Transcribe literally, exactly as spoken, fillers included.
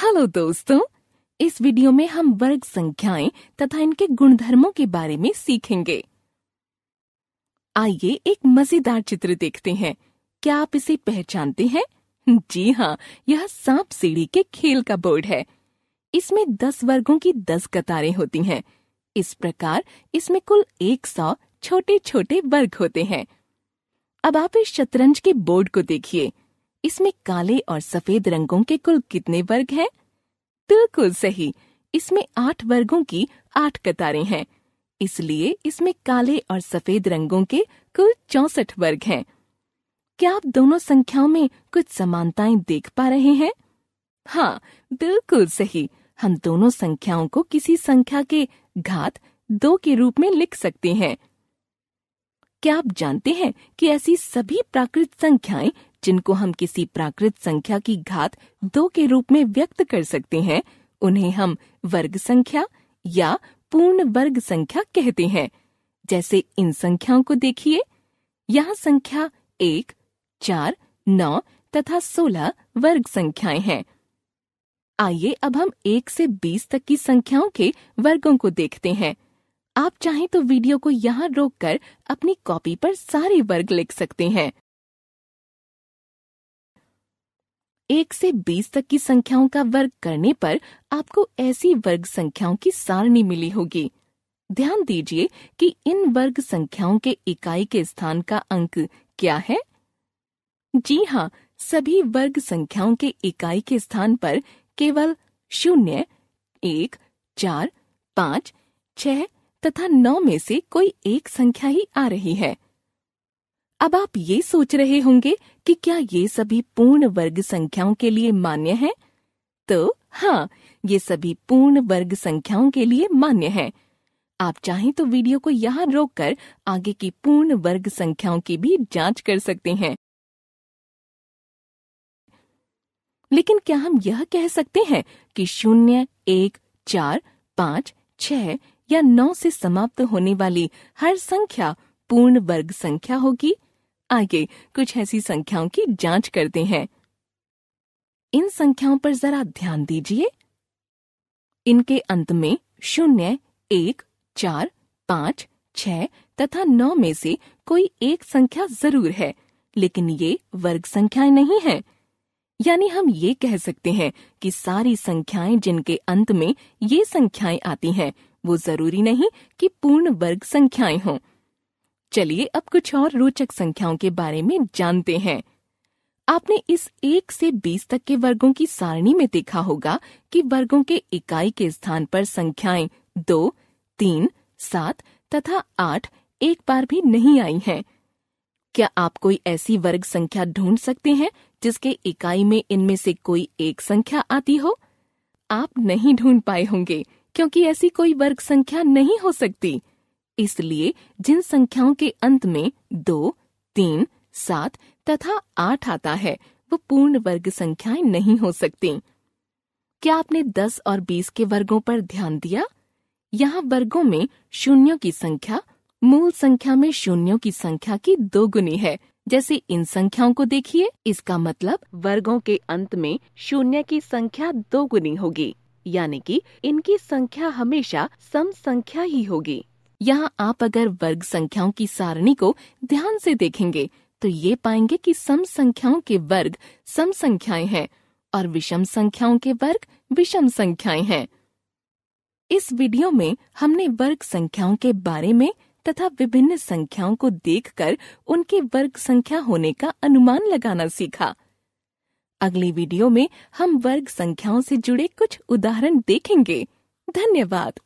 Hello दोस्तों, इस video में हम वर्ग संख्याएं तथा इनके गुणधर्मों के बारे में सीखेंगे। आइए एक मजेदार चित्र देखते हैं। क्या आप इसे पहचानते हैं? जी हाँ, यह सांप सीढ़ी के खेल का बोर्ड है। इसमें दस वर्गों की दस कतारें होती हैं। इस प्रकार इसमें कुल एक सौ छोटे छोटे वर्ग होते हैं। अब आप इस शतरंज के बोर्ड को देखिए। इसमें काले और सफेद रंगों के कुल कितने वर्ग हैं? बिल्कुल सही, इसमें आठ वर्गों की आठ कतारें हैं, इसलिए इसमें काले और सफेद रंगों के कुल चौसठ वर्ग हैं। क्या आप दोनों संख्याओं में कुछ समानताएं देख पा रहे हैं? हाँ, बिल्कुल सही, हम दोनों संख्याओं को किसी संख्या के घात दो के रूप में लिख सकते हैं। क्या आप जानते हैं कि ऐसी सभी प्राकृत संख्याएं जिनको हम किसी प्राकृत संख्या की घात दो के रूप में व्यक्त कर सकते हैं, उन्हें हम वर्ग संख्या या पूर्ण वर्ग संख्या कहते हैं। जैसे इन संख्याओं को देखिए, यहाँ संख्या एक, चार, नौ तथा सोलह वर्ग संख्याएं हैं। आइए अब हम एक से बीस तक की संख्याओं के वर्गों को देखते हैं। आप चाहें तो वीडियो को यहाँ रोककर अपनी कॉपी पर सारे वर्ग लिख सकते हैं। एक से बीस तक की संख्याओं का वर्ग करने पर आपको ऐसी वर्ग संख्याओं की सारणी मिली होगी। ध्यान दीजिए कि इन वर्ग संख्याओं के इकाई के स्थान का अंक क्या है। जी हाँ, सभी वर्ग संख्याओं के इकाई के स्थान पर केवल शून्य, एक, चार, पाँच, छह तथा नौ में से कोई एक संख्या ही आ रही है। अब आप ये सोच रहे होंगे कि क्या ये सभी पूर्ण वर्ग संख्याओं के लिए मान्य है? तो हाँ, ये सभी पूर्ण वर्ग संख्याओं के लिए मान्य है। आप चाहें तो वीडियो को यहाँ रोककर आगे की पूर्ण वर्ग संख्याओं की भी जांच कर सकते हैं। लेकिन क्या हम यह कह सकते हैं कि शून्य, एक, चार, पाँच, छह या नौ से समाप्त होने वाली हर संख्या पूर्ण वर्ग संख्या होगी? आगे कुछ ऐसी संख्याओं की जांच करते हैं। इन संख्याओं पर जरा ध्यान दीजिए। इनके अंत में शून्य, एक, चार, पाँच, छह तथा नौ में से कोई एक संख्या जरूर है, लेकिन ये वर्ग संख्याएं नहीं है। यानी हम ये कह सकते हैं कि सारी संख्याएं जिनके अंत में ये संख्याएं आती हैं, वो जरूरी नहीं कि पूर्ण वर्ग संख्याएं हों। चलिए अब कुछ और रोचक संख्याओं के बारे में जानते हैं। आपने इस एक से बीस तक के वर्गों की सारणी में देखा होगा कि वर्गों के इकाई के स्थान पर संख्याएं दो, तीन, सात तथा आठ एक बार भी नहीं आई हैं। क्या आप कोई ऐसी वर्ग संख्या ढूंढ सकते हैं जिसके इकाई में इनमें से कोई एक संख्या आती हो? आप नहीं ढूंढ पाए होंगे, क्योंकि ऐसी कोई वर्ग संख्या नहीं हो सकती। इसलिए जिन संख्याओं के अंत में दो, तीन, सात तथा आठ आता है, वो पूर्ण वर्ग संख्याएं नहीं हो सकती। क्या आपने दस और बीस के वर्गों पर ध्यान दिया? यहाँ वर्गों में शून्यों की संख्या मूल संख्या में शून्यों की संख्या की दोगुनी है। जैसे इन संख्याओं को देखिए, इसका मतलब वर्गों के अंत में शून्य की संख्या दोगुनी होगी, यानी कि इनकी संख्या हमेशा सम संख्या ही होगी। यहाँ आप अगर वर्ग संख्याओं की सारणी को ध्यान से देखेंगे तो ये पाएंगे कि सम संख्याओं के वर्ग सम संख्याएं हैं और विषम संख्याओं के वर्ग विषम संख्याएं हैं। इस वीडियो में हमने वर्ग संख्याओं के बारे में तथा विभिन्न संख्याओं को देखकर उनके वर्ग संख्या होने का अनुमान लगाना सीखा। अगली वीडियो में हम वर्ग संख्याओं से जुड़े कुछ उदाहरण देखेंगे। धन्यवाद।